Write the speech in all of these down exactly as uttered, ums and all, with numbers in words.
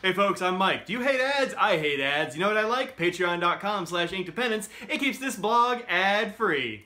Hey folks, I'm Mike. Do you hate ads? I hate ads. You know what I like? Patreon.com slash InkDependence. It keeps this blog ad-free.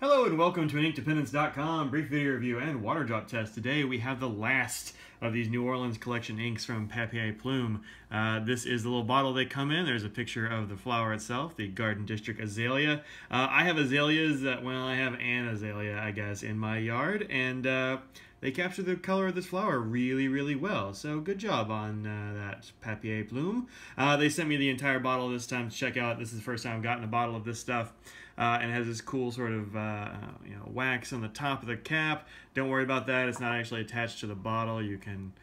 Hello and welcome to an InkDependence dot com brief video review and water drop test. Today we have the last of these New Orleans collection inks from Papier Plume. Uh, this is the little bottle they come in. There's a picture of the flower itself, the Garden District Azalea. Uh, I have azaleas that, well, I have an azalea, I guess, in my yard, and uh, they capture the color of this flower really, really well. So good job on uh, that, Papier Plume. Uh, they sent me the entire bottle this time to check out. This is the first time I've gotten a bottle of this stuff. Uh, and it has this cool sort of uh, you know, wax on the top of the cap. Don't worry about that. It's not actually attached to the bottle. You can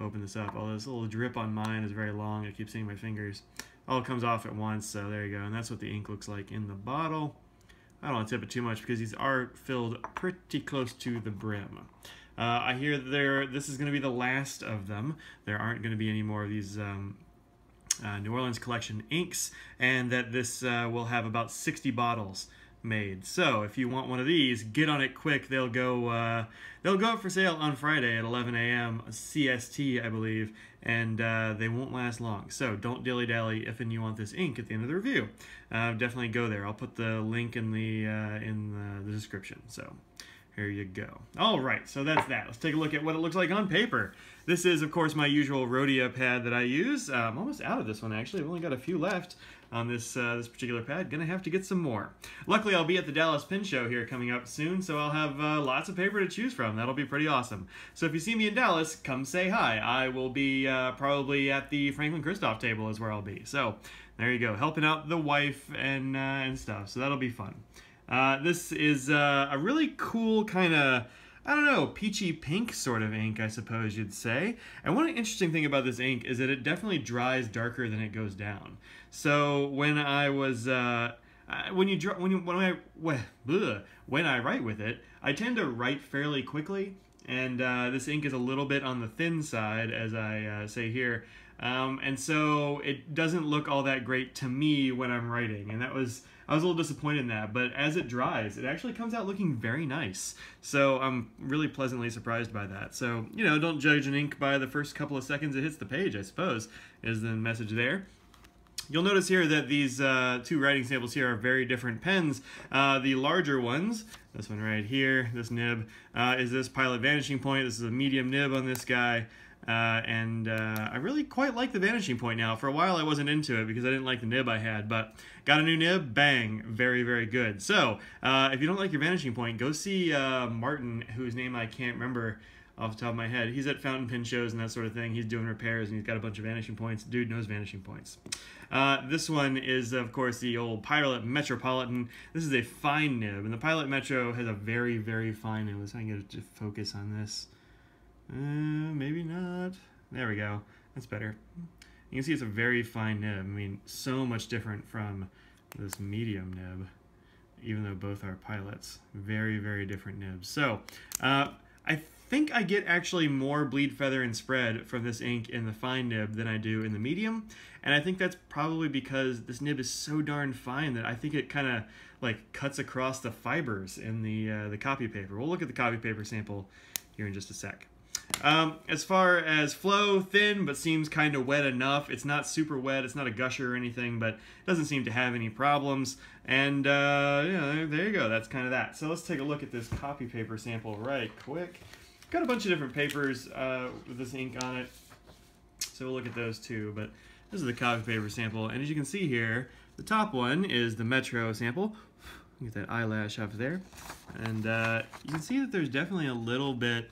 open this up. Although this little drip on mine is very long. I keep seeing my fingers. All comes off at once. So there you go. And that's what the ink looks like in the bottle. I don't want to tip it too much because these are filled pretty close to the brim. Uh, I hear there. This is going to be the last of them. There aren't going to be any more of these um, uh, New Orleans collection inks, and that this uh, will have about sixty bottles made. So if you want one of these, get on it quick. They'll go. Uh, they'll go up for sale on Friday at eleven A M C S T, I believe, and uh, they won't last long. So don't dilly-dally if and you want this ink at the end of the review. Uh, definitely go there. I'll put the link in the uh, in the, the description. So. Here you go. All right, so that's that. Let's take a look at what it looks like on paper. This is, of course, my usual Rhodia pad that I use. Uh, I'm almost out of this one, actually. I've only got a few left on this uh, this particular pad. Gonna have to get some more. Luckily, I'll be at the Dallas Pin Show here coming up soon, so I'll have uh, lots of paper to choose from. That'll be pretty awesome. So if you see me in Dallas, come say hi. I will be uh, probably at the Franklin Christoph table is where I'll be. So there you go, helping out the wife and, uh, and stuff, so that'll be fun. Uh, this is uh, a really cool kind of, I don't know, peachy pink sort of ink, I suppose you'd say. And one interesting thing about this ink is that it definitely dries darker than it goes down. So when I was, uh, when you draw, when you, when I, when, bleh, when I write with it, I tend to write fairly quickly. And uh, this ink is a little bit on the thin side, as I uh, say here. Um, and so it doesn't look all that great to me when I'm writing, and that was I was a little disappointed in that, but as it dries, it actually comes out looking very nice. So I'm really pleasantly surprised by that. So, you know, don't judge an ink by the first couple of seconds it hits the page, I suppose, is the message there. You'll notice here that these uh, two writing samples here are very different pens. Uh, the larger ones, this one right here, this nib, uh, is this Pilot Vanishing Point. This is a medium nib on this guy. Uh, and uh, I really quite like the Vanishing Point now. For a while I wasn't into it because I didn't like the nib I had, but got a new nib, bang, very, very good. So uh, if you don't like your Vanishing Point, go see uh, Martin, whose name I can't remember off the top of my head. He's at fountain pen shows and that sort of thing. He's doing repairs and he's got a bunch of Vanishing Points. Dude knows Vanishing Points. Uh, this one is, of course, the old Pilot Metropolitan. This is a fine nib, and the Pilot Metro has a very, very fine nib. Let's see if I can get to focus on this. Uh, maybe not. There we go. That's better. You can see it's a very fine nib. I mean, so much different from this medium nib, even though both are Pilots. Very, very different nibs. So, uh, I think I get actually more bleed, feather, and spread from this ink in the fine nib than I do in the medium, and I think that's probably because this nib is so darn fine that I think it kind of like cuts across the fibers in the, uh, the copy paper. We'll look at the copy paper sample here in just a sec. Um, as far as flow, thin, but seems kind of wet enough. It's not super wet. It's not a gusher or anything, but doesn't seem to have any problems. And, uh, yeah, there you go. That's kind of that. So let's take a look at this copy paper sample right quick. Got a bunch of different papers uh, with this ink on it, so we'll look at those too. But this is the copy paper sample. And as you can see here, the top one is the Metro sample. Get that eyelash up there. And uh, you can see that there's definitely a little bit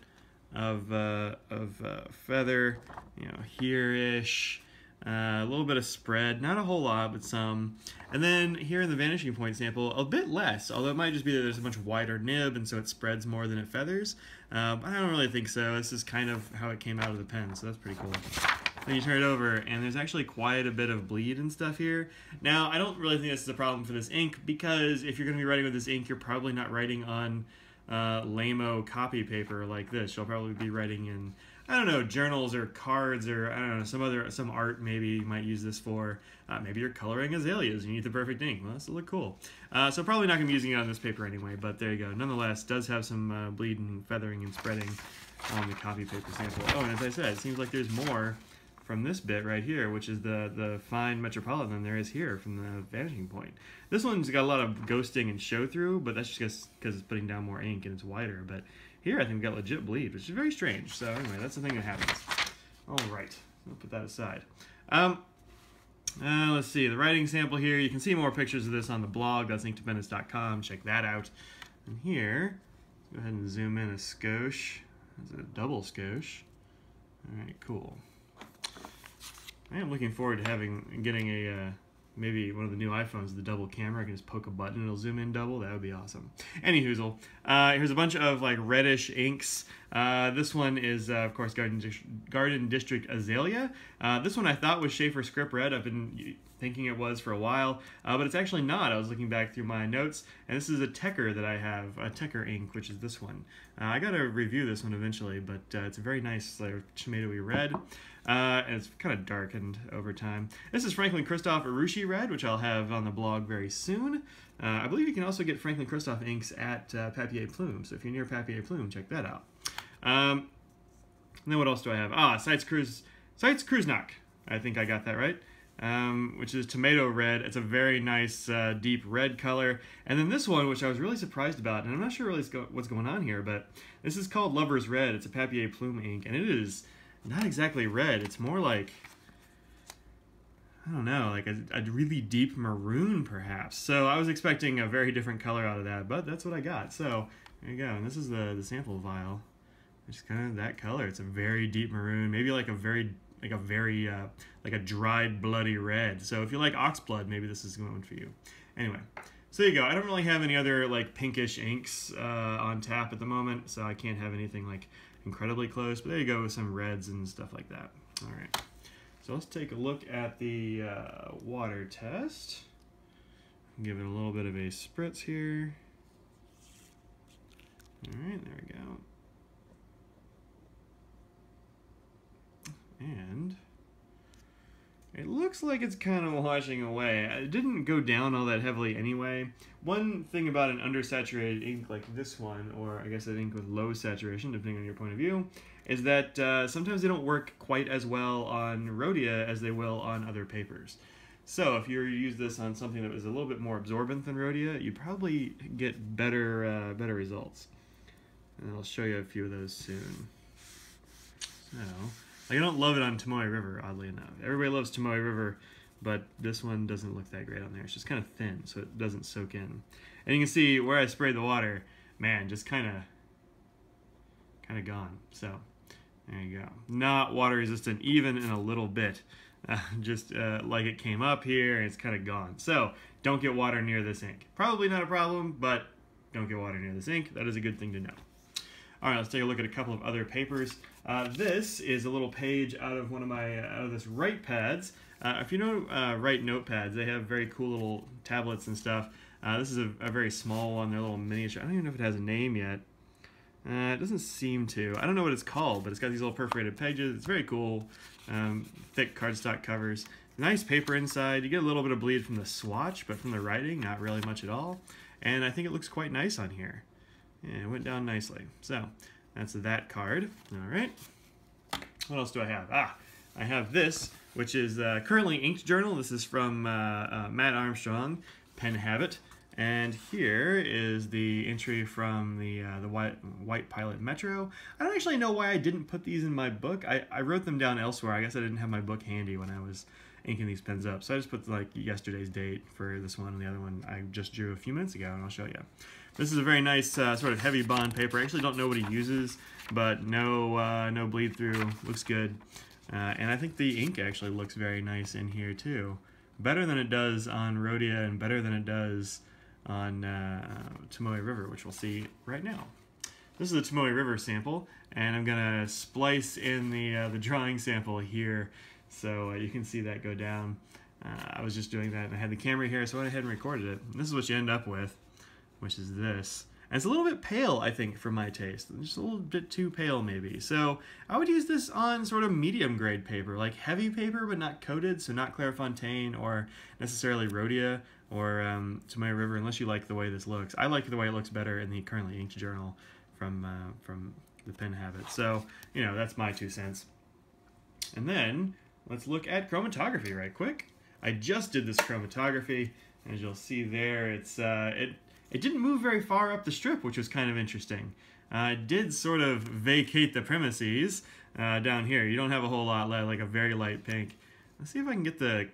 of uh, of uh, feather, you know, here-ish, uh, a little bit of spread, not a whole lot, but some. And then here in the Vanishing Point sample, a bit less, although it might just be that there's a much wider nib and so it spreads more than it feathers. Uh, but I don't really think so. This is kind of how it came out of the pen, so that's pretty cool. Then you turn it over, and there's actually quite a bit of bleed and stuff here. Now, I don't really think this is a problem for this ink, because if you're going to be writing with this ink, you're probably not writing on uh, lame-o copy paper like this. She'll probably be writing in, I don't know, journals or cards or, I don't know, some other, some art maybe you might use this for. Uh, maybe you're coloring azaleas and you need the perfect ink. Well, this will look cool. Uh, so probably not going to be using it on this paper anyway, but there you go. Nonetheless, does have some uh, bleeding, feathering, and spreading on the copy paper sample. Oh, and as I said, it seems like there's more from this bit right here, which is the, the fine Metropolitan there is here from the Vanishing Point. This one's got a lot of ghosting and show through, but that's just because it's putting down more ink and it's wider. But here I think we got legit bleed, which is very strange. So anyway, that's the thing that happens. All right, we'll put that aside. Um, uh, let's see, the writing sample here. You can see more pictures of this on the blog. That's ink dependence dot com. Check that out. And here, let's go ahead and zoom in a skosh. That's a double skosh. All right, cool. I am looking forward to having getting a uh, maybe one of the new iPhones, the double camera. I can just poke a button and it'll zoom in double. That would be awesome. Anyhoozle, uh, here's a bunch of like reddish inks. Uh, this one is uh, of course Garden, Dis Garden District Azalea. Uh, this one I thought was Schaefer Script Red. I've been thinking it was for a while, uh, but it's actually not. I was looking back through my notes, and this is a Tekker that I have, a Tekker ink, which is this one. Uh, I gotta review this one eventually, but uh, it's a very nice like, tomatoey red. Uh, and it's kind of darkened over time. This is Franklin Christoph Arushi Red, which I'll have on the blog very soon. Uh, I believe you can also get Franklin Christoph inks at uh, Papier Plume, so if you're near Papier Plume, check that out. Um, and then what else do I have? Ah, Seitz Krusnach. I think I got that right. Um, which is tomato red. It's a very nice uh, deep red color. And then this one, which I was really surprised about, and I'm not sure really what's going on here, but this is called Lover's Red. It's a Papier Plume ink, and it is not exactly red. It's more like, I don't know, like a, a really deep maroon perhaps. So I was expecting a very different color out of that, but that's what I got. So there you go. And this is the, the sample vial. It's kind of that color. It's a very deep maroon, maybe like a very, like a very, uh, like a dried bloody red. So if you like ox blood, maybe this is going for you. Anyway, so there you go. I don't really have any other like pinkish inks uh, on tap at the moment, so I can't have anything like incredibly close, but there you go with some reds and stuff like that. All right, so let's take a look at the uh, water test. Give it a little bit of a spritz here. All right, there we go. And it looks like it's kind of washing away. It didn't go down all that heavily anyway. One thing about an undersaturated ink like this one, or I guess an ink with low saturation, depending on your point of view, is that uh, sometimes they don't work quite as well on Rhodia as they will on other papers. So if you were to use this on something that was a little bit more absorbent than Rhodia, you'd probably get better, uh, better results. And I'll show you a few of those soon. So... Like, I don't love it on Tomoe River, oddly enough. Everybody loves Tomoe River, but this one doesn't look that great on there. It's just kind of thin, so it doesn't soak in. And you can see where I sprayed the water, man, just kind of kind of gone. So there you go. Not water resistant even in a little bit. Uh, just uh, like it came up here, and it's kind of gone. So don't get water near this ink. Probably not a problem, but don't get water near this ink. That is a good thing to know. All right, let's take a look at a couple of other papers. Uh, this is a little page out of one of my, uh, out of this Write pads. Uh, if you know uh, Write notepads, they have very cool little tablets and stuff. Uh, this is a, a very small one, they're a little miniature. I don't even know if it has a name yet. Uh, it doesn't seem to. I don't know what it's called, but it's got these little perforated pages. It's very cool. Um, thick cardstock covers. Nice paper inside. You get a little bit of bleed from the swatch, but from the writing, not really much at all. And I think it looks quite nice on here. Yeah, it went down nicely. So that's that card. All right. What else do I have? Ah, I have this, which is uh, currently Inked Journal. This is from uh, uh, Matt Armstrong, Pen Habit. And here is the entry from the uh, the white, white Pilot Metro. I don't actually know why I didn't put these in my book. I, I wrote them down elsewhere. I guess I didn't have my book handy when I was inking these pens up. So I just put like yesterday's date for this one, and the other one I just drew a few minutes ago, and I'll show you. This is a very nice uh, sort of heavy bond paper. I actually don't know what he uses, but no uh, no bleed through, looks good. Uh, and I think the ink actually looks very nice in here too. Better than it does on Rhodia and better than it does on uh, Tomoe River, which we'll see right now. This is the Tomoe River sample, and I'm gonna splice in the, uh, the drawing sample here so uh, you can see that go down. Uh, I was just doing that and I had the camera here, so I went ahead and recorded it. And this is what you end up with, which is this. And it's a little bit pale, I think, for my taste. Just a little bit too pale, maybe. So I would use this on sort of medium grade paper, like heavy paper but not coated, so not Clairefontaine or necessarily Rhodia or um, Tomoe River, unless you like the way this looks. I like the way it looks better in the currently inked journal from, uh, from the Pen Habit. So, you know, that's my two cents. And then let's look at chromatography right quick. I just did this chromatography. As you'll see there, it's uh, it it didn't move very far up the strip, which was kind of interesting. Uh, it did sort of vacate the premises uh, down here. You don't have a whole lot left, like a very light pink. Let's see if I can get the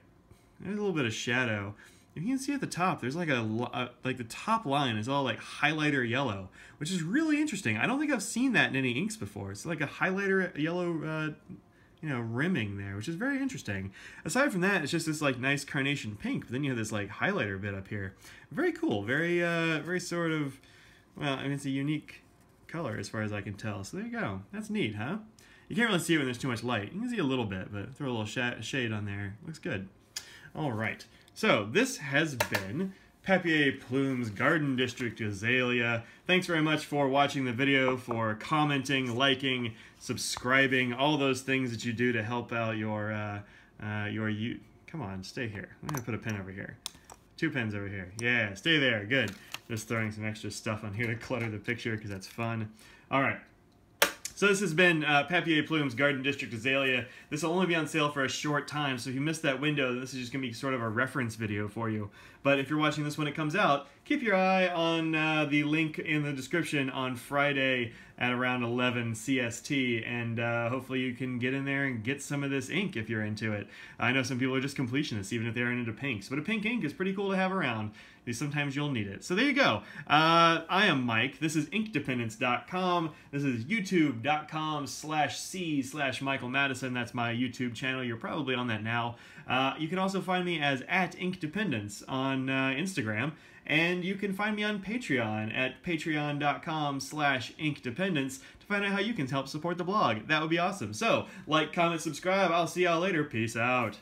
there's a little bit of shadow. If you can see at the top, there's like a, a like the top line is all like highlighter yellow, which is really interesting. I don't think I've seen that in any inks before. It's like a highlighter yellow. Uh, you know, rimming there, which is very interesting. Aside from that, it's just this like nice carnation pink, but then you have this like highlighter bit up here. Very cool, very, uh, very sort of, well, I mean, it's a unique color as far as I can tell. So there you go, that's neat, huh? You can't really see it when there's too much light. You can see a little bit, but throw a little sh shade on there, looks good. All right, so this has been Papier Plume's Garden District Azalea. Thanks very much for watching the video, for commenting, liking, subscribing, all those things that you do to help out your, uh, uh, your, you come on, stay here. I'm gonna put a pen over here. Two pens over here. Yeah, stay there, good. Just throwing some extra stuff on here to clutter the picture because that's fun. All right. So this has been uh, Papier Plume's Garden District Azalea. This will only be on sale for a short time, so if you missed that window, this is just going to be sort of a reference video for you. But if you're watching this when it comes out, keep your eye on uh, the link in the description on Friday at around eleven C S T, and uh, hopefully you can get in there and get some of this ink if you're into it. I know some people are just completionists, even if they're into pinks, but a pink ink is pretty cool to have around. Sometimes you'll need it. So there you go. Uh, I am Mike. This is ink dependence dot com. This is youtube.com slash C slash Michael Madison. That's my YouTube channel. You're probably on that now. Uh, you can also find me as at InkDependence on uh, Instagram. And you can find me on Patreon at patreon.com slash inkdependence to find out how you can help support the blog. That would be awesome. So like, comment, subscribe. I'll see y'all later. Peace out.